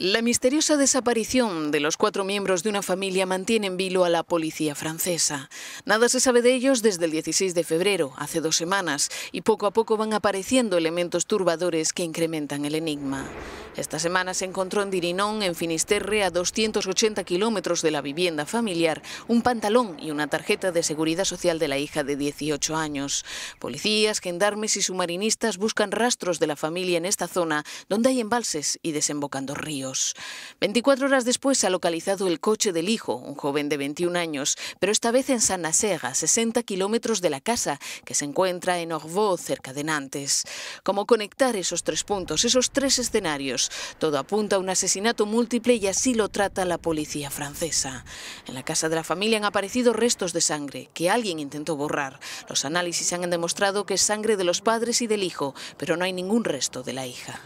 La misteriosa desaparición de los 4 miembros de una familia mantiene en vilo a la policía francesa. Nada se sabe de ellos desde el 16 de febrero, hace 2 semanas, y poco a poco van apareciendo elementos turbadores que incrementan el enigma. Esta semana se encontró en Dirinon, en Finisterre, a 280 kilómetros de la vivienda familiar, un pantalón y una tarjeta de seguridad social de la hija de 18 años. Policías, gendarmes y submarinistas buscan rastros de la familia en esta zona, donde hay embalses y desembocando ríos. 24 horas después se ha localizado el coche del hijo, un joven de 21 años, pero esta vez en San Nasser, a 60 kilómetros de la casa, que se encuentra en Orvaux, cerca de Nantes. ¿Cómo conectar esos 3 puntos, esos 3 escenarios? Todo apunta a un asesinato múltiple y así lo trata la policía francesa. En la casa de la familia han aparecido restos de sangre, que alguien intentó borrar. Los análisis han demostrado que es sangre de los padres y del hijo, pero no hay ningún resto de la hija.